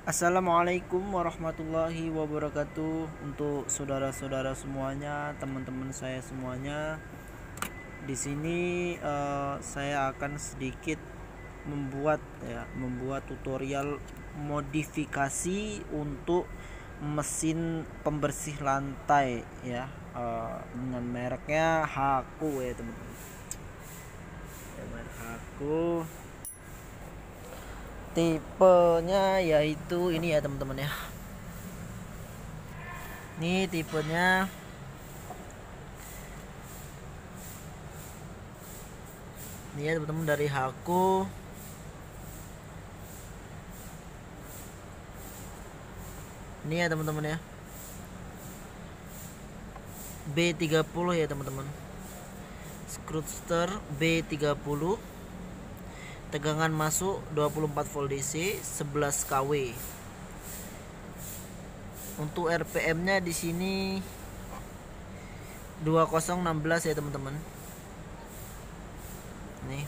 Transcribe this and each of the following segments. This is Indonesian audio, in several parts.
Assalamualaikum warahmatullahi wabarakatuh. Untuk saudara-saudara semuanya, teman-teman saya semuanya, di sini saya akan sedikit membuat tutorial modifikasi untuk mesin pembersih lantai ya, dengan mereknya HAKO ya teman-teman. Merek HAKO. Tipenya yaitu ini ya teman-teman ya. Ini tipenya ini ya teman-teman, dari HAKO. Ini ya teman-teman ya, B30 ya teman-teman, screwster B30, tegangan masuk 24 volt DC 11 kW. Untuk RPM-nya di sini 2016 ya teman-teman. Nih.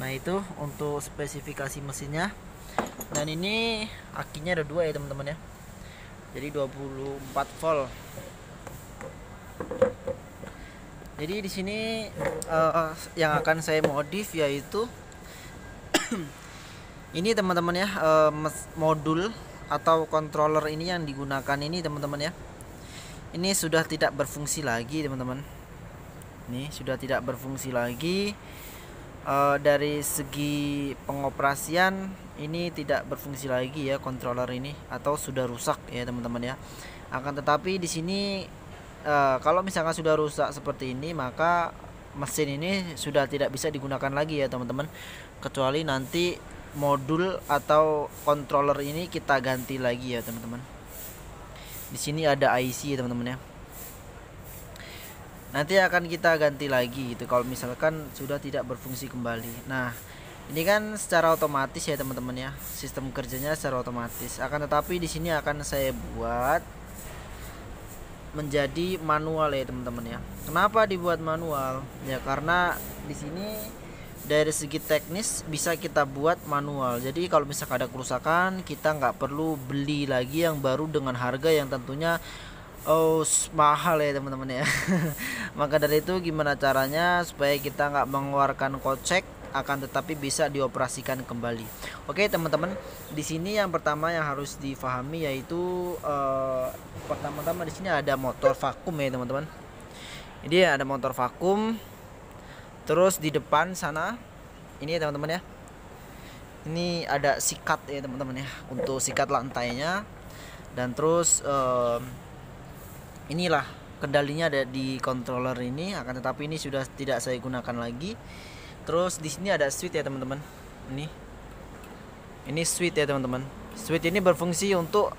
Nah, itu untuk spesifikasi mesinnya. Dan ini akinya ada dua ya teman-teman ya. Jadi 24 volt. Jadi di sini yang akan saya modif yaitu ini teman-teman ya, modul atau controller ini yang digunakan ini teman-teman ya. Ini sudah tidak berfungsi lagi teman-teman. Ini sudah tidak berfungsi lagi, dari segi pengoperasian ini tidak berfungsi lagi ya controller ini, atau sudah rusak ya teman-teman ya. Akan tetapi di sini kalau misalkan sudah rusak seperti ini, maka mesin ini sudah tidak bisa digunakan lagi ya teman-teman, kecuali nanti modul atau controller ini kita ganti lagi ya teman-teman. Di sini ada IC ya teman-teman ya, nanti akan kita ganti lagi gitu kalau misalkan sudah tidak berfungsi kembali. Nah, ini kan secara otomatis ya teman-teman ya, sistem kerjanya secara otomatis. Akan tetapi di sini akan saya buat menjadi manual ya teman-teman ya. Kenapa dibuat manual? Ya karena di sini dari segi teknis bisa kita buat manual. Jadi kalau misalkan ada kerusakan, kita nggak perlu beli lagi yang baru dengan harga yang tentunya mahal ya teman-teman ya. Maka dari itu gimana caranya supaya kita nggak mengeluarkan kocek, akan tetapi bisa dioperasikan kembali. Oke teman-teman, di sini yang pertama yang harus difahami yaitu pertama-tama di sini ada motor vakum ya teman-teman. Jadi ada motor vakum. Terus di depan sana ini ya teman-teman ya, ini ada sikat ya teman-teman ya, untuk sikat lantainya. Dan terus inilah kendalinya ada di controller ini, akan tetapi ini sudah tidak saya gunakan lagi. Terus di sini ada switch ya teman-teman. Ini switch ya teman-teman. Switch ini berfungsi untuk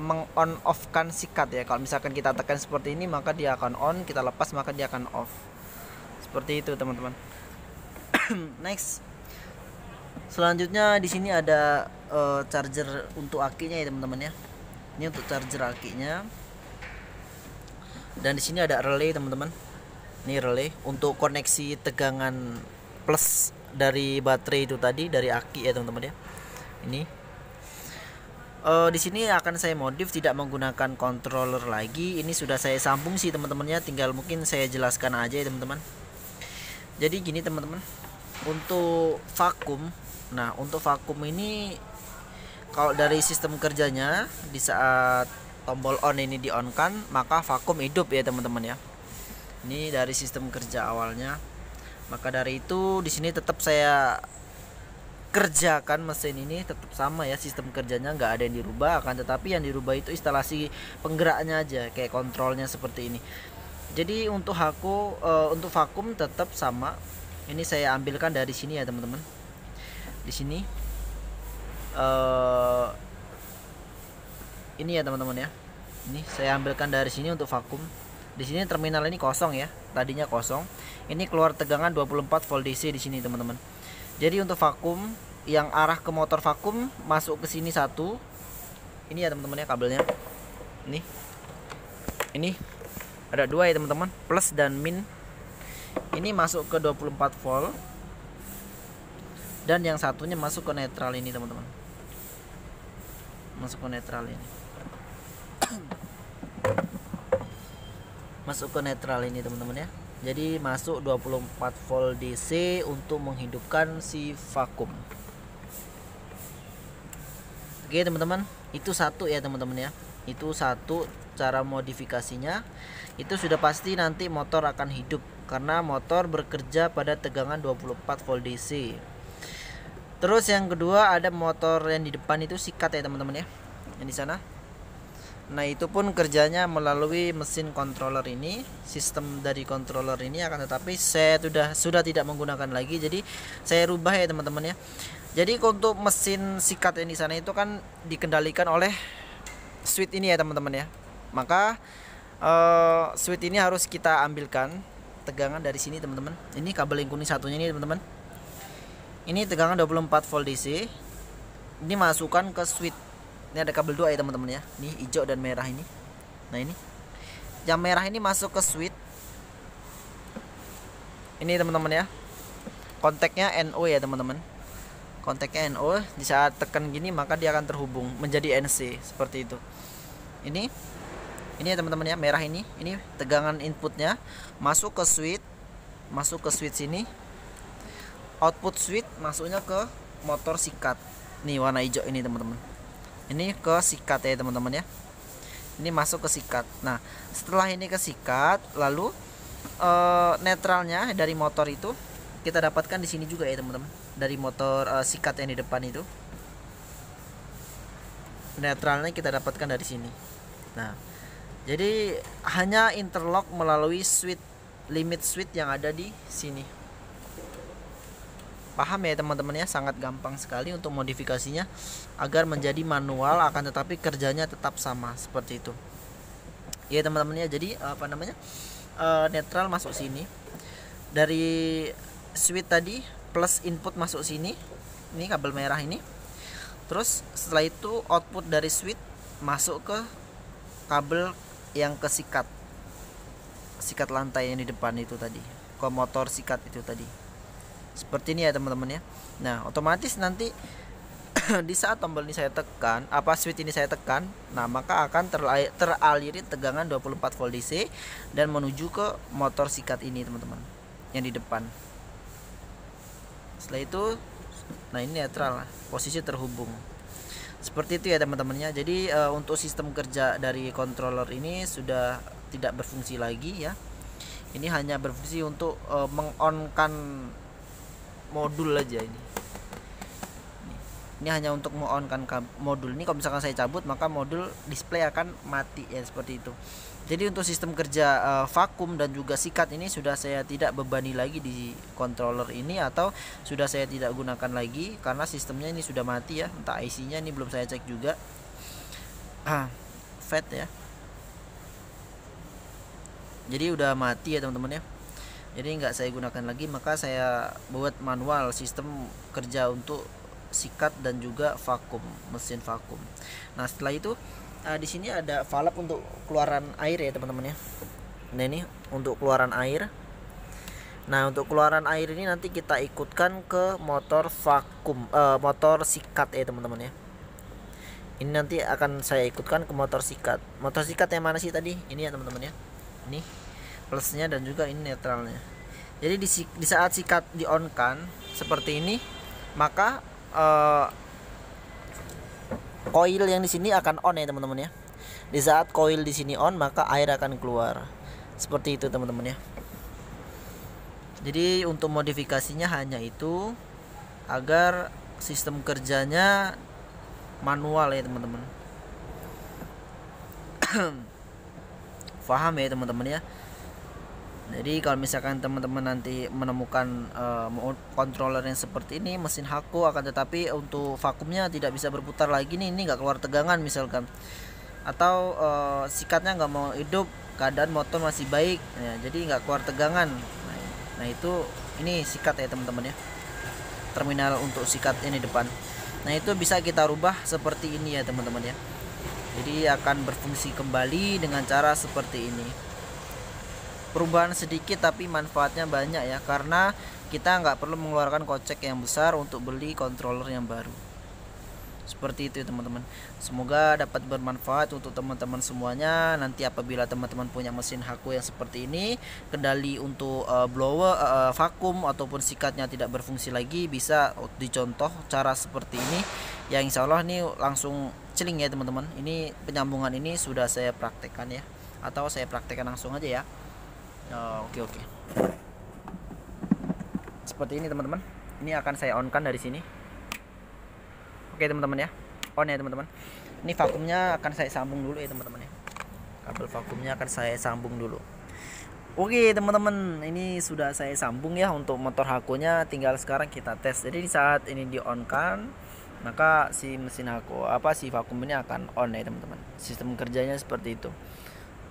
meng-on off-kan sikat ya. Kalau misalkan kita tekan seperti ini, maka dia akan on, kita lepas maka dia akan off. Seperti itu teman-teman. Next. Selanjutnya di sini ada charger untuk akinya ya teman-teman ya. Ini untuk charger akinya. Dan di sini ada relay teman-teman. Ini relay untuk koneksi tegangan plus dari baterai itu tadi, dari aki ya teman-teman ya. Ini di sini akan saya modif tidak menggunakan controller lagi. Ini sudah saya sambung sih teman-temannya, tinggal mungkin saya jelaskan aja ya teman-teman. Jadi gini teman-teman, untuk vakum. Nah, untuk vakum ini kalau dari sistem kerjanya, di saat tombol on ini di on kan, maka vakum hidup ya teman-teman ya. Ini dari sistem kerja awalnya. Maka dari itu di sini tetap saya kerjakan mesin ini tetap sama ya, sistem kerjanya nggak ada yang dirubah. Akan tetapi yang dirubah itu instalasi penggeraknya aja, kayak kontrolnya seperti ini. Jadi untuk HAKO untuk vakum tetap sama. Ini saya ambilkan dari sini ya teman-teman. Di sini ini ya teman-teman ya. Ini saya ambilkan dari sini untuk vakum. Di sini terminal ini kosong ya, tadinya kosong. Ini keluar tegangan 24 volt DC di sini teman-teman. Jadi untuk vakum yang arah ke motor vakum masuk ke sini satu. Ini ya teman-teman ya kabelnya. Ini ada dua ya teman-teman, plus dan min. Ini masuk ke 24 volt. dan yang satunya masuk ke netral ini, teman-teman. Masuk ke netral ini. Masuk ke netral ini, teman-teman ya. Jadi masuk 24 volt DC untuk menghidupkan si vakum. Oke teman-teman, itu satu ya teman-teman ya. Itu satu cara modifikasinya. Itu sudah pasti nanti motor akan hidup karena motor bekerja pada tegangan 24 volt DC. Terus yang kedua ada motor yang di depan itu sikat ya teman-teman ya, yang di sana. Nah itu pun kerjanya melalui mesin controller ini, sistem dari controller ini, akan tetapi saya sudah tidak menggunakan lagi, jadi saya rubah ya teman-teman ya. Jadi untuk mesin sikat yang di sana itu kan dikendalikan oleh switch ini ya teman-teman ya. Maka switch ini harus kita ambilkan tegangan dari sini teman-teman. Ini kabel yang kuning satunya ini teman-teman. Ini tegangan 24 volt DC. Ini masukkan ke switch. Ini ada kabel dua ya teman-teman ya. Ini hijau dan merah ini. Nah ini yang merah ini masuk ke switch. Ini teman-teman ya. Kontaknya NO ya teman-teman. Kontaknya NO. Di saat tekan gini maka dia akan terhubung menjadi NC seperti itu. Ini ya teman-teman ya, merah ini. Ini tegangan inputnya masuk ke switch. Masuk ke switch sini. Output switch masuknya ke motor sikat. Nih warna hijau ini teman-teman. Ini ke sikat ya teman-teman ya. Ini masuk ke sikat. Nah setelah ini ke sikat, lalu netralnya dari motor itu kita dapatkan di sini juga ya teman-teman. Dari motor sikat yang di depan itu, netralnya kita dapatkan dari sini. Nah jadi hanya interlock melalui switch, limit switch yang ada di sini. Paham ya teman-teman ya, sangat gampang sekali untuk modifikasinya agar menjadi manual, akan tetapi kerjanya tetap sama seperti itu. Ya teman-teman ya, jadi apa namanya? Netral masuk sini. Dari switch tadi plus input masuk sini. Ini kabel merah ini. Terus setelah itu output dari switch masuk ke kabel yang ke sikat. Sikat lantai yang di depan itu tadi. Ke motor sikat itu tadi. Seperti ini ya teman-teman ya. Nah otomatis nanti di saat tombol ini saya tekan, apa switch ini saya tekan, nah maka akan teraliri tegangan 24 volt DC dan menuju ke motor sikat ini teman-teman, yang di depan. Setelah itu, nah ini netral, posisi terhubung. Seperti itu ya teman-temannya. Jadi untuk sistem kerja dari controller ini sudah tidak berfungsi lagi ya. Ini hanya berfungsi untuk mengonkan modul aja ini. Ini hanya untuk mengonkan modul ini. Kalau misalkan saya cabut maka modul display akan mati ya, seperti itu. Jadi untuk sistem kerja vakum dan juga sikat ini sudah saya tidak bebani lagi di controller ini, atau sudah saya tidak gunakan lagi karena sistemnya ini sudah mati ya. Entah IC-nya ini belum saya cek juga. FET ya. Jadi udah mati ya teman-teman ya. Jadi nggak saya gunakan lagi, maka saya buat manual sistem kerja untuk sikat dan juga vakum, mesin vakum. Nah setelah itu di sini ada valve untuk keluaran air ya teman-teman ya. Nah ini untuk keluaran air. Nah untuk keluaran air ini nanti kita ikutkan ke motor vakum, motor sikat ya teman-teman ya. Ini nanti akan saya ikutkan ke motor sikat. Motor sikat yang mana sih tadi? Ini ya teman-teman ya. Ini plusnya dan juga ini netralnya. Jadi di saat sikat di on kan seperti ini, maka coil yang di sini akan on ya teman-teman ya. Di saat coil di sini on maka air akan keluar. Seperti itu teman-teman ya. Jadi untuk modifikasinya hanya itu agar sistem kerjanya manual ya teman-teman. Paham ya teman-teman ya. Jadi kalau misalkan teman-teman nanti menemukan controller yang seperti ini, mesin HAKO, akan tetapi untuk vakumnya tidak bisa berputar lagi nih, ini nggak keluar tegangan misalkan, atau sikatnya nggak mau hidup, keadaan motor masih baik, ya, jadi nggak keluar tegangan. Nah itu ini sikat ya teman-teman ya, terminal untuk sikat ini depan. Nah itu bisa kita rubah seperti ini ya teman-teman ya. Jadi akan berfungsi kembali dengan cara seperti ini. Perubahan sedikit tapi manfaatnya banyak ya, karena kita nggak perlu mengeluarkan kocek yang besar untuk beli controller yang baru. Seperti itu ya teman-teman. Semoga dapat bermanfaat untuk teman-teman semuanya. Nanti apabila teman-teman punya mesin HAKO yang seperti ini, kendali untuk blower, vakum ataupun sikatnya tidak berfungsi lagi, bisa dicontoh cara seperti ini. Ya insya Allah ini langsung celing ya teman-teman. Ini penyambungan ini sudah saya praktekkan ya, atau saya praktekkan langsung aja ya. Oke. Seperti ini teman-teman. Ini akan saya on-kan dari sini. Oke teman-teman ya, on ya teman-teman. Ini vakumnya akan saya sambung dulu ya teman-teman ya. Kabel vakumnya akan saya sambung dulu. Oke teman-teman, ini sudah saya sambung ya untuk motor HAKO-nya. Tinggal sekarang kita tes. Jadi saat ini di on-kan, maka si mesin HAKO si vakum ini akan on ya teman-teman. Sistem kerjanya seperti itu.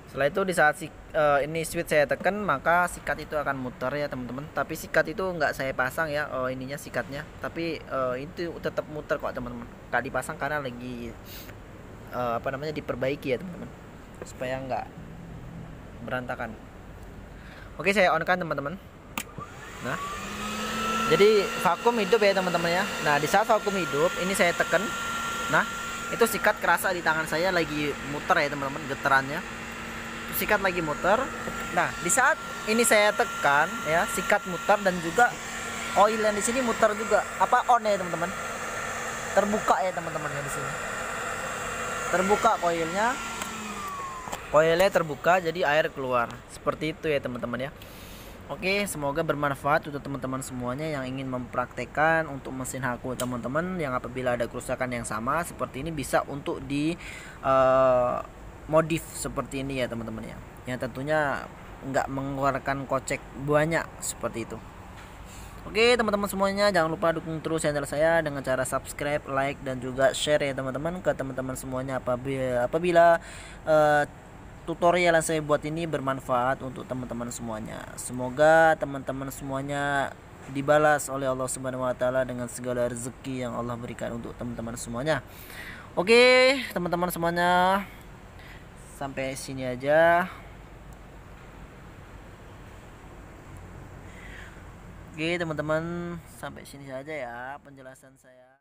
Setelah itu di saat ini switch saya tekan, maka sikat itu akan muter ya teman-teman. Tapi sikat itu nggak saya pasang ya, ininya sikatnya. Tapi itu tetap muter kok teman-teman. Nggak dipasang karena lagi diperbaiki ya teman-teman, supaya nggak berantakan. Oke, saya on kan teman-teman. Nah, jadi vakum hidup ya teman-teman ya. Nah, di saat vakum hidup ini saya tekan. Nah, itu sikat kerasa di tangan saya lagi muter ya teman-teman, getarannya. Sikat lagi muter. Nah, di saat ini saya tekan ya, sikat muter dan juga oil yang di sini muter juga. On ya teman-teman. Terbuka ya teman-teman ya di sini. Terbuka koilnya. Koilnya terbuka jadi air keluar. Seperti itu ya teman-teman ya. Oke, semoga bermanfaat untuk teman-teman semuanya yang ingin mempraktekkan untuk mesin HAKO teman-teman, yang apabila ada kerusakan yang sama seperti ini bisa untuk di modif seperti ini ya teman-teman ya, yang tentunya nggak mengeluarkan kocek banyak seperti itu. Oke teman-teman semuanya, jangan lupa dukung terus channel saya dengan cara subscribe, like, dan juga share ya teman-teman ke teman-teman semuanya apabila tutorial yang saya buat ini bermanfaat untuk teman-teman semuanya. Semoga teman-teman semuanya dibalas oleh Allah Subhanahu wa Ta'ala dengan segala rezeki yang Allah berikan untuk teman-teman semuanya. Oke teman-teman semuanya, sampai sini aja. Oke teman-teman, sampai sini saja ya penjelasan saya.